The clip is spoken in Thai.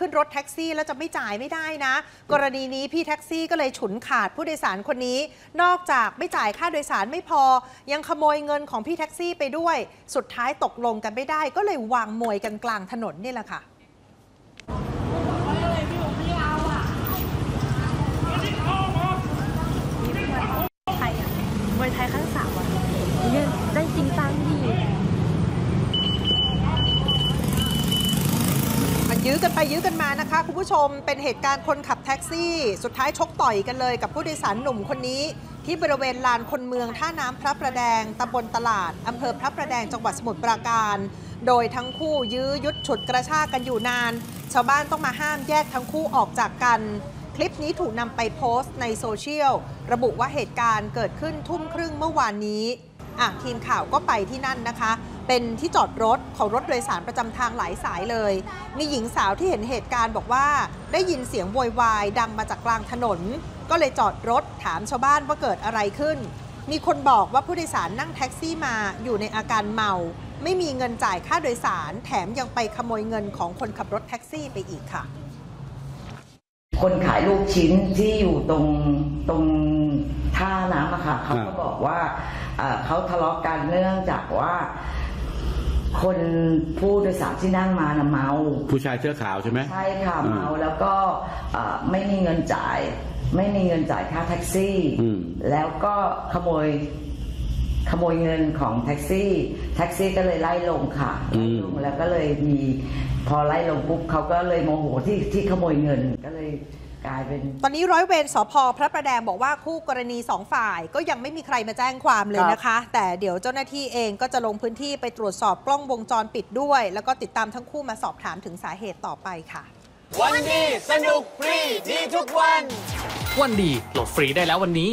ขึ้นรถแท็กซี่แล้วจะไม่จ่ายไม่ได้นะกรณีนี้พี่แท็กซี่ก็เลยฉุนขาดผู้โดยสารคนนี้นอกจากไม่จ่ายค่าโดยสารไม่พอยังขโมยเงินของพี่แท็กซี่ไปด้วยสุดท้ายตกลงกันไม่ได้ก็เลยวางมวยกันกลางถนนนี่แหละค่ะมวยไทยขั้นสามอ่ะเนี่ยได้จริงจังดีมันยื้อกันไปยื้อกันมานะคะคุณผู้ชมเป็นเหตุการณ์คนขับแท็กซี่สุดท้ายชกต่อยกันเลยกับผู้โดยสารหนุ่มคนนี้ที่บริเวณลานคนเมืองท่าน้ำพระประแดงตำบลตลาดอำเภอพระประแดงจังหวัดสมุทรปราการโดยทั้งคู่ยื้อยุดฉุดกระชากกันอยู่นานชาวบ้านต้องมาห้ามแยกทั้งคู่ออกจากกันคลิปนี้ถูกนำไปโพสต์ในโซเชียลระบุว่าเหตุการณ์เกิดขึ้นทุ่มครึ่งเมื่อวานนี้ทีมข่าวก็ไปที่นั่นนะคะเป็นที่จอดรถของรถโดยสารประจำทางหลายสายเลยมีหญิงสาวที่เห็นเหตุการณ์บอกว่าได้ยินเสียงโวยวายดังมาจากกลางถนนก็เลยจอดรถถามชาวบ้านว่าเกิดอะไรขึ้นมีคนบอกว่าผู้โดยสารนั่งแท็กซี่มาอยู่ในอาการเมาไม่มีเงินจ่ายค่าโดยสารแถมยังไปขโมยเงินของคนขับรถแท็กซี่ไปอีกค่ะคนขายลูกชิ้นที่อยู่ตรงท่าน้ำอะค่ะเขาก็บอกว่าเขาทะเลาะกันเนื่องจากว่าคนผู้โดยสารที่นั่งมาน่ะเมาผู้ชายเสื้อขาวใช่ไหมใช่ค่ะเมาแล้วก็ไม่มีเงินจ่ายค่าแท็กซี่แล้วก็ขโมยเงินของแท็กซี่ก็เลยไล่ลงค่ะแล้วก็เลยมีพอไล่ลงปุ๊บเขาก็เลยโมโหที่ขโมยเงินก็เลยกลายเป็นตอนนี้ร้อยเวรสภ.พระประแดงบอกว่าคู่กรณี2ฝ่ายก็ยังไม่มีใครมาแจ้งความเลยนะคะแต่เดี๋ยวเจ้าหน้าที่เองก็จะลงพื้นที่ไปตรวจสอบกล้องวงจรปิดด้วยแล้วก็ติดตามทั้งคู่มาสอบถามถึงสาเหตุต่อไปค่ะวันดีสนุกฟรีดีทุกวันวันดีโหลดฟรีได้แล้ววันนี้